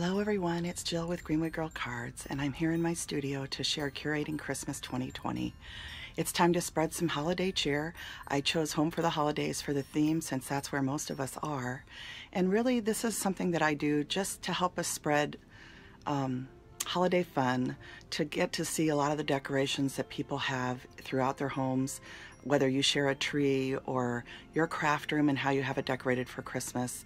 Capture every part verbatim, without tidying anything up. Hello everyone, it's Jill with Greenwood Girl Cards, and I'm here in my studio to share Curating Christmas twenty twenty. It's time to spread some holiday cheer. I chose Home for the Holidays for the theme since that's where most of us are. And really this is something that I do just to help us spread um, holiday fun, to get to see a lot of the decorations that people have throughout their homes, whether you share a tree or your craft room and how you have it decorated for Christmas.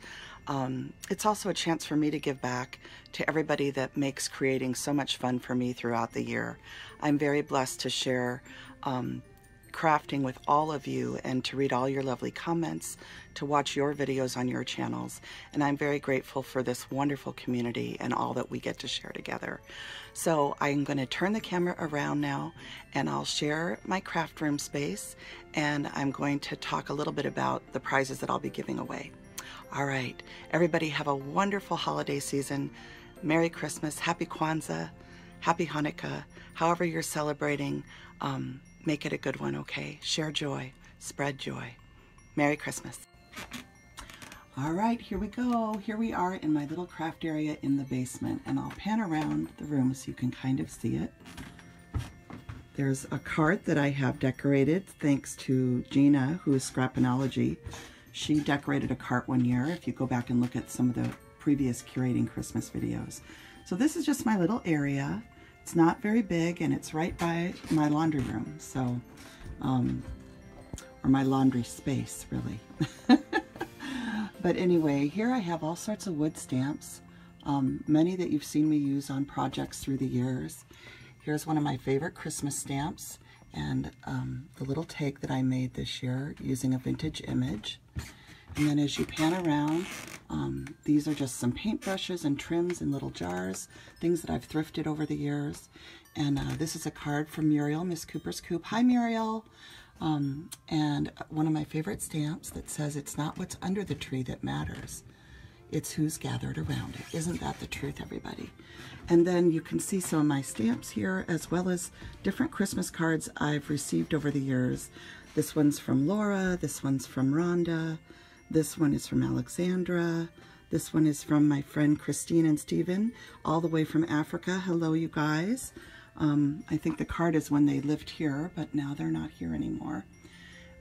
Um, it's also a chance for me to give back to everybody that makes creating so much fun for me throughout the year. I'm very blessed to share um, crafting with all of you and to read all your lovely comments, to watch your videos on your channels, and I'm very grateful for this wonderful community and all that we get to share together. So I'm going to turn the camera around now, and I'll share my craft room space, and I'm going to talk a little bit about the prizes that I'll be giving away. All right, everybody have a wonderful holiday season. Merry Christmas, Happy Kwanzaa, Happy Hanukkah, however you're celebrating. Um, Make it a good one, okay? Share joy, spread joy. Merry Christmas. All right, here we go. Here we are in my little craft area in the basement, and I'll pan around the room so you can kind of see it. There's a cart that I have decorated thanks to Gina, who is Scrapinology. She decorated a cart one year, if you go back and look at some of the previous Curating Christmas videos. So this is just my little area. It's not very big, and it's right by my laundry room, so, um, or my laundry space, really. But anyway, here I have all sorts of wood stamps, um, many that you've seen me use on projects through the years. Here's one of my favorite Christmas stamps, and um, the little take that I made this year using a vintage image. And then as you pan around, um, these are just some paintbrushes and trims in little jars, things that I've thrifted over the years. And uh, this is a card from Muriel, Miss Cooper's Coop. Hi, Muriel. Um, and one of my favorite stamps that says, "It's not what's under the tree that matters. It's who's gathered around it." Isn't that the truth, everybody? And then you can see some of my stamps here, as well as different Christmas cards I've received over the years. This one's from Laura. This one's from Rhonda. This one is from Alexandra. This one is from my friend Christine and Steven, all the way from Africa. Hello, you guys. Um, I think the card is when they lived here, but now they're not here anymore.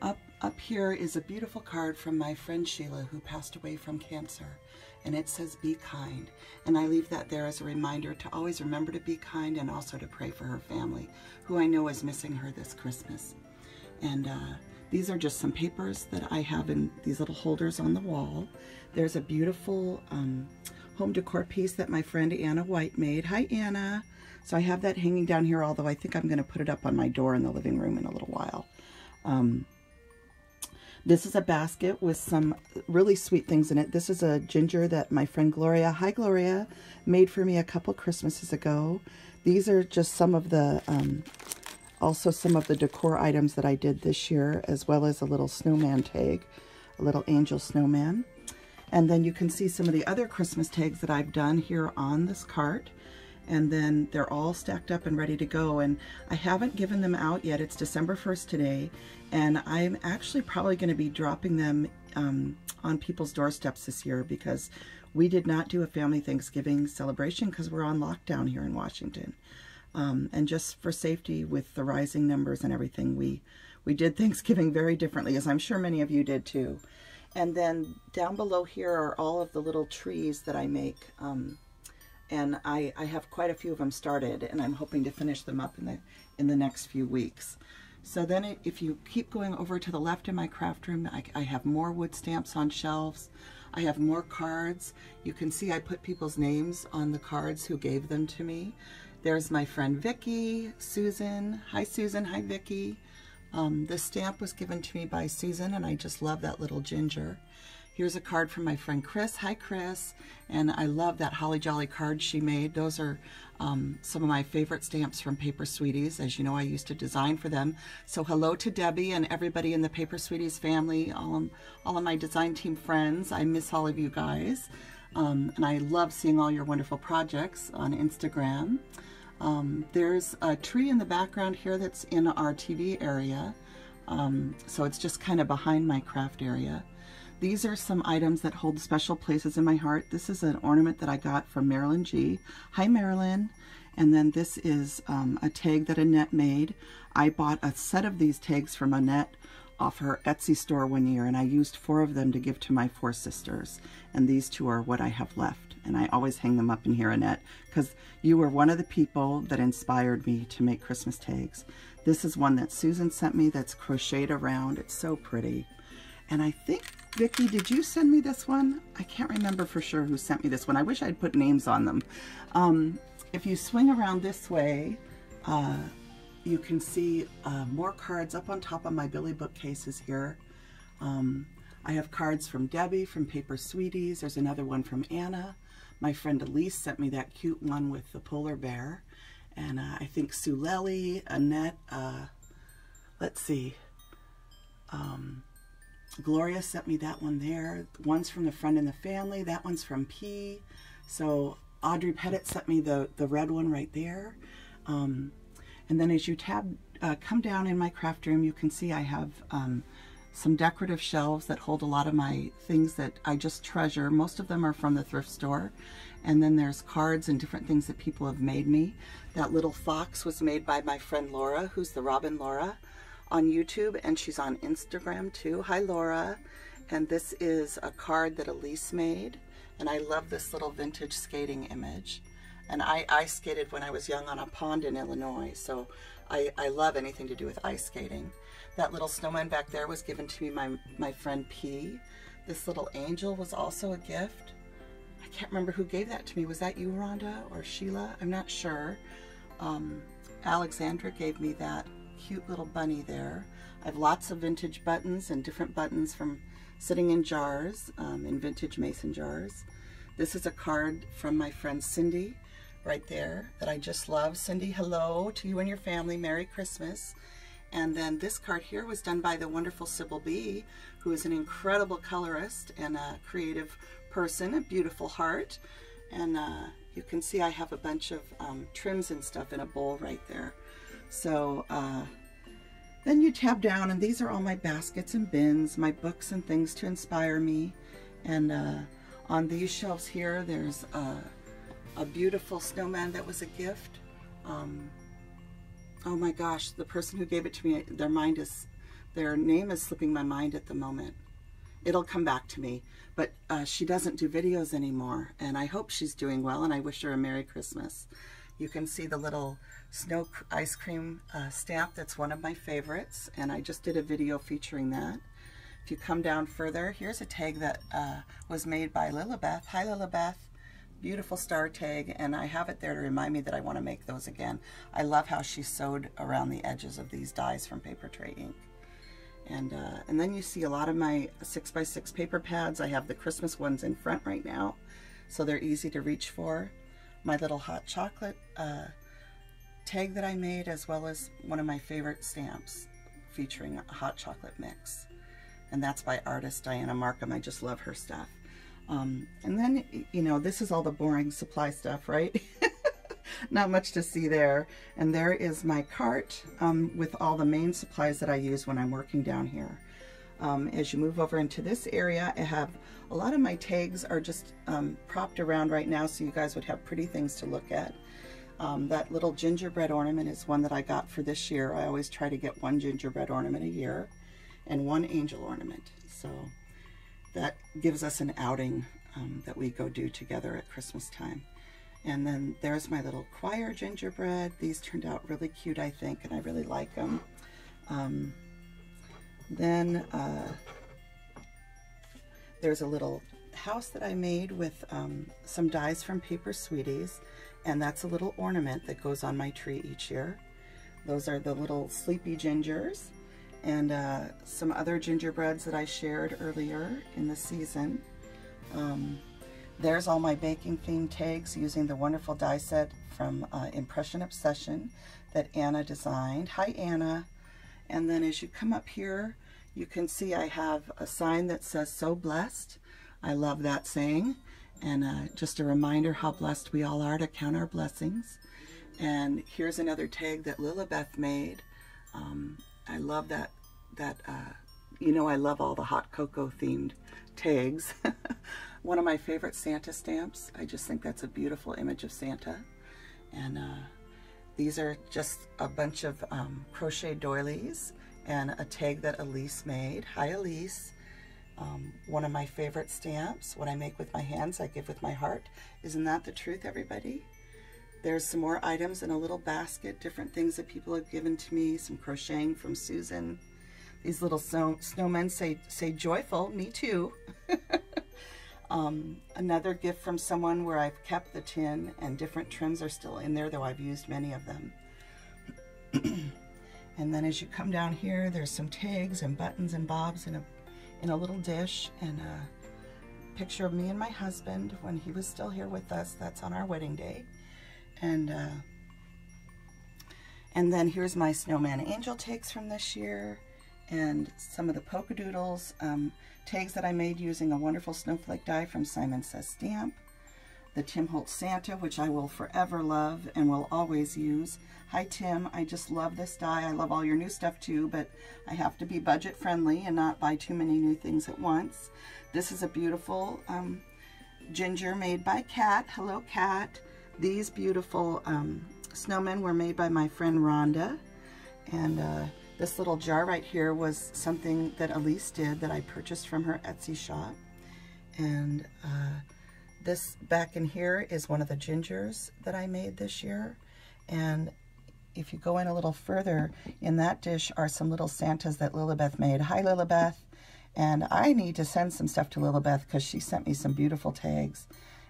Up, up here is a beautiful card from my friend Sheila, who passed away from cancer. And it says, "Be kind." And I leave that there as a reminder to always remember to be kind, and also to pray for her family, who I know is missing her this Christmas. And, uh, these are just some papers that I have in these little holders on the wall. There's a beautiful um, home decor piece that my friend Anna White made. Hi, Anna. So I have that hanging down here, although I think I'm going to put it up on my door in the living room in a little while. Um, this is a basket with some really sweet things in it. This is a ginger that my friend Gloria, hi Gloria, made for me a couple Christmases ago. These are just some of the... Um, Also some of the decor items that I did this year, as well as a little snowman tag, a little angel snowman. And then you can see some of the other Christmas tags that I've done here on this cart. And then they're all stacked up and ready to go. And I haven't given them out yet. It's December first today. And I'm actually probably going to be dropping them um, on people's doorsteps this year, because we did not do a family Thanksgiving celebration because we're on lockdown here in Washington. Um, and just for safety with the rising numbers and everything, we, we did Thanksgiving very differently, as I'm sure many of you did too. And then down below here are all of the little trees that I make. Um, and I, I have quite a few of them started, and I'm hoping to finish them up in the, in the next few weeks. So then if you keep going over to the left in my craft room, I, I have more wood stamps on shelves. I have more cards. You can see I put people's names on the cards who gave them to me. There's my friend Vicki, Susan. Hi, Susan. Hi, Vicki. Um, this stamp was given to me by Susan, and I just love that little ginger. Here's a card from my friend Chris. Hi, Chris. And I love that Holly Jolly card she made. Those are um, some of my favorite stamps from Paper Sweeties. As you know, I used to design for them. So hello to Debbie and everybody in the Paper Sweeties family, all of, all of my design team friends. I miss all of you guys. Um, and I love seeing all your wonderful projects on Instagram. Um, there's a tree in the background here that's in our T V area. Um, so it's just kind of behind my craft area. These are some items that hold special places in my heart. This is an ornament that I got from Marilyn G. Hi, Marilyn. And then this is um, a tag that Annette made. I bought a set of these tags from Annette off her Etsy store one year, and I used four of them to give to my four sisters. And these two are what I have left. And I always hang them up in here, Annette, because you were one of the people that inspired me to make Christmas tags. This is one that Susan sent me that's crocheted around. It's so pretty. And I think, Vicki, did you send me this one? I can't remember for sure who sent me this one. I wish I'd put names on them. Um, if you swing around this way, uh, you can see uh, more cards up on top of my Billy bookcases here. Um, I have cards from Debbie, from Paper Sweeties. There's another one from Anna. My friend Elise sent me that cute one with the polar bear. And uh, I think Sue Lely, Annette, uh, let's see. Um, Gloria sent me that one there. One's from the friend and the family. That one's from P. So Audrey Pettit sent me the, the red one right there. Um, and then as you tab, uh, come down in my craft room, you can see I have um, some decorative shelves that hold a lot of my things that I just treasure. Most of them are from the thrift store. And then there's cards and different things that people have made me. That little fox was made by my friend Laura, who's the Robin Laura on YouTube, and she's on Instagram too. Hi, Laura. And this is a card that Elise made, and I love this little vintage skating image. And I ice skated when I was young on a pond in Illinois, so I, I love anything to do with ice skating. That little snowman back there was given to me by my, my friend P. This little angel was also a gift. I can't remember who gave that to me. Was that you, Rhonda, or Sheila? I'm not sure. Um, Alexandra gave me that cute little bunny there. I have lots of vintage buttons and different buttons from sitting in jars, um, in vintage mason jars. This is a card from my friend Cindy right there that I just love. Cindy, hello to you and your family. Merry Christmas. And then this card here was done by the wonderful Sybil B, who is an incredible colorist and a creative person, a beautiful heart. And uh, you can see I have a bunch of um, trims and stuff in a bowl right there. So uh, then you tab down, and these are all my baskets and bins, my books and things to inspire me. And uh, on these shelves here, there's a, a beautiful snowman that was a gift. Um, oh my gosh, the person who gave it to me, their mind is, their name is slipping my mind at the moment. It'll come back to me, but uh, she doesn't do videos anymore, and I hope she's doing well, and I wish her a Merry Christmas. You can see the little snow ice cream uh, stamp that's one of my favorites, and I just did a video featuring that. If you come down further, here's a tag that uh, was made by Lilibeth. Hi, Lilibeth. Beautiful star tag, and I have it there to remind me that I want to make those again. I love how she sewed around the edges of these dies from Paper Tray Ink. And, uh, and then you see a lot of my six by six paper pads. I have the Christmas ones in front right now, so they're easy to reach for. My little hot chocolate uh, tag that I made, as well as one of my favorite stamps featuring a hot chocolate mix. And that's by artist Diana Markham. I just love her stuff. Um, and then, you know, this is all the boring supply stuff, right? Not much to see there. And there is my cart um, with all the main supplies that I use when I'm working down here. Um, as you move over into this area, I have a lot of my tags are just um, propped around right now, so you guys would have pretty things to look at. Um, that little gingerbread ornament is one that I got for this year. I always try to get one gingerbread ornament a year and one angel ornament. So that gives us an outing um, that we go do together at Christmas time. And then there's my little choir gingerbread. These turned out really cute, I think, and I really like them. Um, Then uh, there's a little house that I made with um, some dies from Paper Sweeties, and that's a little ornament that goes on my tree each year. Those are the little sleepy gingers, and uh, some other gingerbreads that I shared earlier in the season. Um, there's all my baking theme tags using the wonderful die set from uh, Impression Obsession that Anna designed. Hi, Anna. And then as you come up here, you can see I have a sign that says, so blessed. I love that saying. And uh, just a reminder how blessed we all are to count our blessings. And here's another tag that Lilibeth made. Um, I love that, that uh, you know I love all the hot cocoa themed tags. One of my favorite Santa stamps. I just think that's a beautiful image of Santa. And uh, these are just a bunch of um, crochet doilies and a tag that Elise made. Hi, Elise. Um, one of my favorite stamps, what I make with my hands, I give with my heart. Isn't that the truth, everybody? There's some more items in a little basket, different things that people have given to me, some crocheting from Susan. These little snow, snowmen say, say joyful, me too. um, another gift from someone where I've kept the tin and different trims are still in there, though I've used many of them. And then as you come down here, there's some tags and buttons and bobs and a in a little dish, and a picture of me and my husband when he was still here with us. That's on our wedding day. And uh, and then here's my Snowman Angel tags from this year, and some of the Polkadoodles um, tags that I made using a wonderful snowflake die from Simon Says Stamp. The Tim Holtz Santa, which I will forever love and will always use. Hi, Tim. I just love this die. I love all your new stuff, too, but I have to be budget friendly and not buy too many new things at once. This is a beautiful um, ginger made by Kat. Hello, Kat. These beautiful um, snowmen were made by my friend Rhonda. And uh, this little jar right here was something that Elise did that I purchased from her Etsy shop. And uh, this back in here is one of the gingers that I made this year. And if you go in a little further, in that dish are some little Santas that Lilibeth made. Hi, Lilibeth. And I need to send some stuff to Lilibeth because she sent me some beautiful tags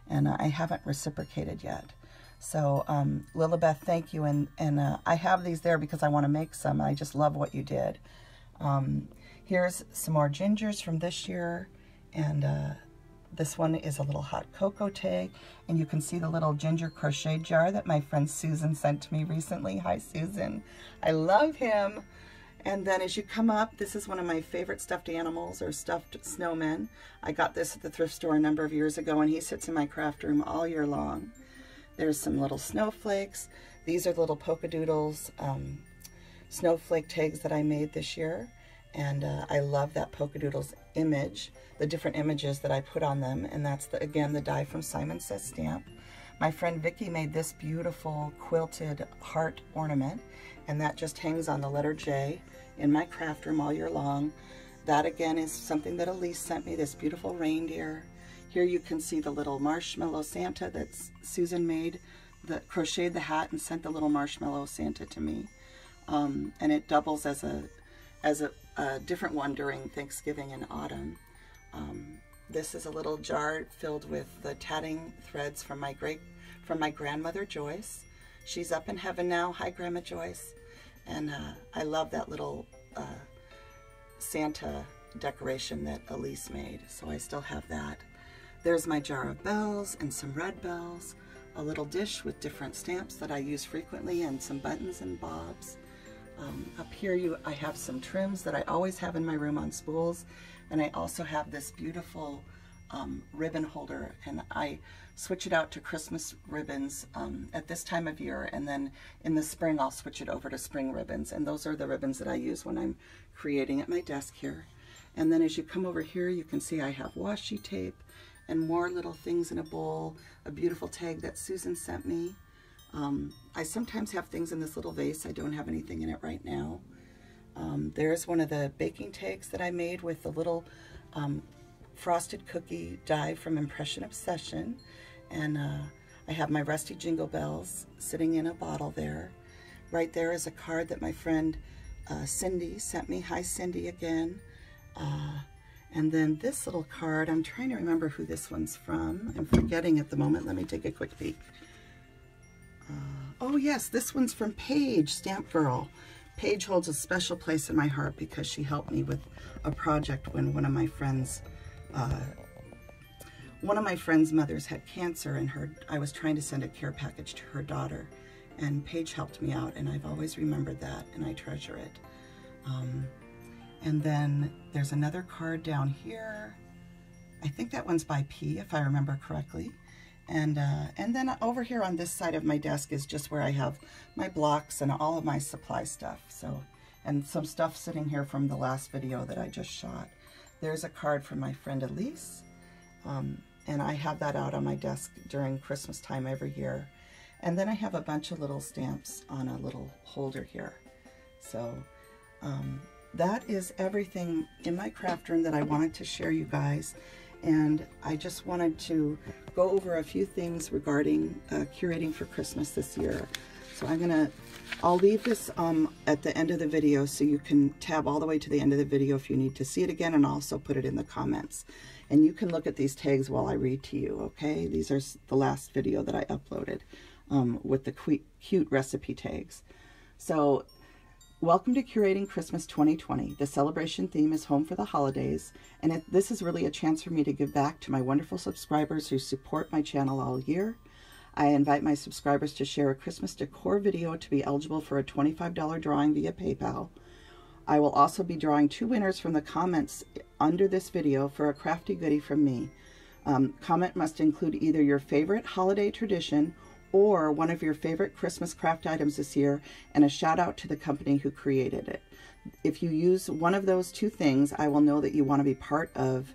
and I haven't reciprocated yet. So um, Lilibeth, thank you. And, and uh, I have these there because I want to make some. I just love what you did. Um, here's some more gingers from this year. And uh, this one is a little hot cocoa tag, and you can see the little ginger crochet jar that my friend Susan sent to me recently. Hi, Susan. I love him. And then as you come up, this is one of my favorite stuffed animals or stuffed snowmen. I got this at the thrift store a number of years ago, and he sits in my craft room all year long. There's some little snowflakes. These are the little Polkadoodles um, snowflake tags that I made this year. And uh, I love that Polkadoodles image, the different images that I put on them. And that's, the, again, the die from Simon Says Stamp. My friend Vicki made this beautiful quilted heart ornament, and that just hangs on the letter J in my craft room all year long. That, again, is something that Elise sent me, this beautiful reindeer. Here you can see the little marshmallow Santa that Susan made, that crocheted the hat and sent the little marshmallow Santa to me. Um, and it doubles as a, as a, a different one during Thanksgiving and autumn. Um, this is a little jar filled with the tatting threads from my great, from my grandmother Joyce. She's up in heaven now. Hi, Grandma Joyce. And uh, I love that little uh, Santa decoration that Elise made, so I still have that. There's my jar of bells and some red bells, a little dish with different stamps that I use frequently, and some buttons and bobs. Um, up here you, I have some trims that I always have in my room on spools, and I also have this beautiful um, ribbon holder, and I switch it out to Christmas ribbons um, at this time of year, and then in the spring I'll switch it over to spring ribbons, and those are the ribbons that I use when I'm creating at my desk here. And then as you come over here you can see I have washi tape and more little things in a bowl, a beautiful tag that Susan sent me. Um, I sometimes have things in this little vase. I don't have anything in it right now. Um, there's one of the baking tags that I made with the little um, frosted cookie die from Impression Obsession. And uh, I have my rusty jingle bells sitting in a bottle there. Right there is a card that my friend uh, Cindy sent me. Hi, Cindy, again. Uh, and then this little card, I'm trying to remember who this one's from. I'm forgetting at the moment. Let me take a quick peek. Oh yes, this one's from Paige, Stampferl. Paige holds a special place in my heart because she helped me with a project when one of my friends, uh, one of my friends' mothers had cancer, and her, I was trying to send a care package to her daughter, and Paige helped me out, and I've always remembered that, and I treasure it. Um, and then there's another card down here. I think that one's by P, if I remember correctly. And, uh, and then over here on this side of my desk is just where I have my blocks and all of my supply stuff. So and some stuff sitting here from the last video that I just shot. There's a card from my friend Elise, um, and I have that out on my desk during Christmas time every year. And then I have a bunch of little stamps on a little holder here. So um, that is everything in my craft room that I wanted to share you guys. And I just wanted to go over a few things regarding uh, curating for Christmas this year. So I'm gonna, I'll leave this um, at the end of the video so you can tab all the way to the end of the video if you need to see it again, and also put it in the comments. And you can look at these tags while I read to you, okay? These are the last video that I uploaded um, with the cute, cute recipe tags. So, welcome to Curating Christmas twenty twenty. The celebration theme is home for the holidays, and it, this is really a chance for me to give back to my wonderful subscribers who support my channel all year. I invite my subscribers to share a Christmas decor video to be eligible for a twenty-five dollar drawing via PayPal. I will also be drawing two winners from the comments under this video for a crafty goodie from me. Um, comment must include either your favorite holiday tradition or one of your favorite Christmas craft items this year, and a shout out to the company who created it. If you use one of those two things, I will know that you want to be part of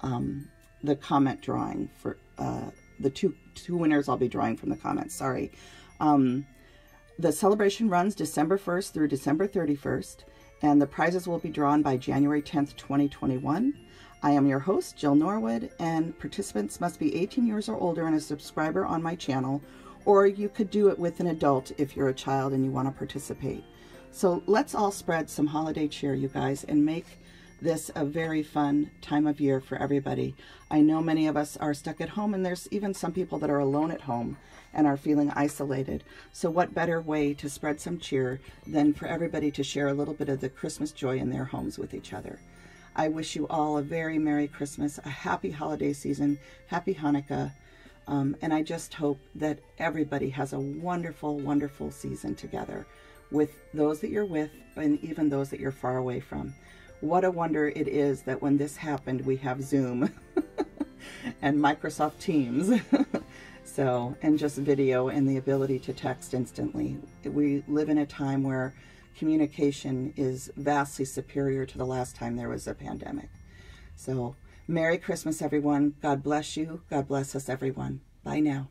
um, the comment drawing for uh, the two two winners I'll be drawing from the comments, sorry. Um, the celebration runs December first through December thirty-first, and the prizes will be drawn by January tenth, twenty twenty-one. I am your host, Jill Norwood, and participants must be eighteen years or older and a subscriber on my channel, or you could do it with an adult if you're a child and you want to participate. So let's all spread some holiday cheer, you guys, and make this a very fun time of year for everybody. I know many of us are stuck at home, and there's even some people that are alone at home and are feeling isolated. So what better way to spread some cheer than for everybody to share a little bit of the Christmas joy in their homes with each other. I wish you all a very Merry Christmas, a happy holiday season, happy Hanukkah, um, and I just hope that everybody has a wonderful, wonderful season together with those that you're with and even those that you're far away from. What a wonder it is that when this happened, we have Zoom and Microsoft Teams, so, and just video and the ability to text instantly. We live in a time where communication is vastly superior to the last time there was a pandemic. So, Merry Christmas, everyone. God bless you. God bless us, everyone. Bye now.